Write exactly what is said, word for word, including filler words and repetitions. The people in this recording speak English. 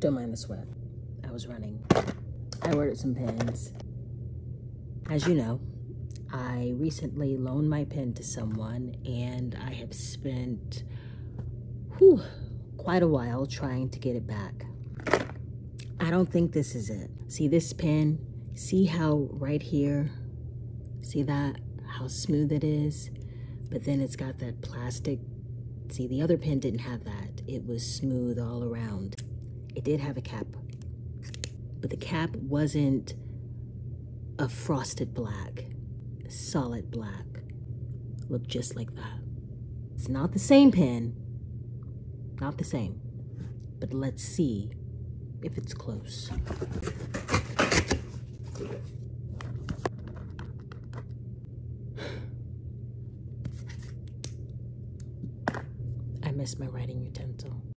Don't mind the sweat. I was running. I ordered some pins. As you know, I recently loaned my pin to someone, and I have spent whew, quite a while trying to get it back. I don't think this is it. See this pin? See how right here? See that? How smooth it is? But then it's got that plastic. See, the other pin didn't have that. It was smooth all around. It did have a cap, but the cap wasn't a frosted black, a solid black. Looked just like that. It's not the same pin, not the same, but let's see if it's close. I missed my writing utensil.